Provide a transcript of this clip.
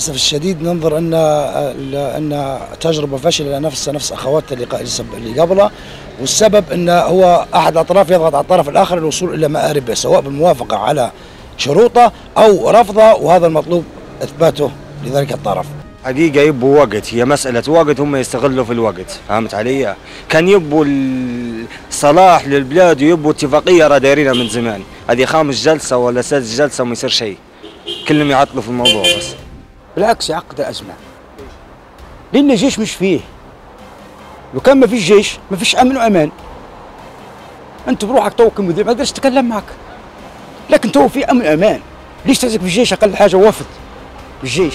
للأسف الشديد ننظر أن تجربة فاشلة نفس أخواتها اللي قبلها، والسبب أنه هو أحد الأطراف يضغط على الطرف الآخر للوصول إلى مآربه، سواء بالموافقة على شروطه أو رفضه، وهذا المطلوب إثباته لذلك الطرف. حقيقة يبوا وقت، هي مسألة وقت، هم يستغلوا في الوقت، فهمت علي؟ كان يبوا الصلاح للبلاد ويبوا اتفاقية راه دايرينها من زمان، هذه 5 جلسة ولا 6 جلسة وما يصير شيء. كلهم يعطلوا في الموضوع بس. بالعكس يعقد أزمة. لأن الجيش مش فيه. لو كان ما فيش جيش ما فيش أمن وأمان. أنت بروحك تو كمدير ما تقدرش تتكلم معك. لكن تو في أمن وأمان. ليش تعزك في الجيش؟ أقل حاجة وافد بالجيش.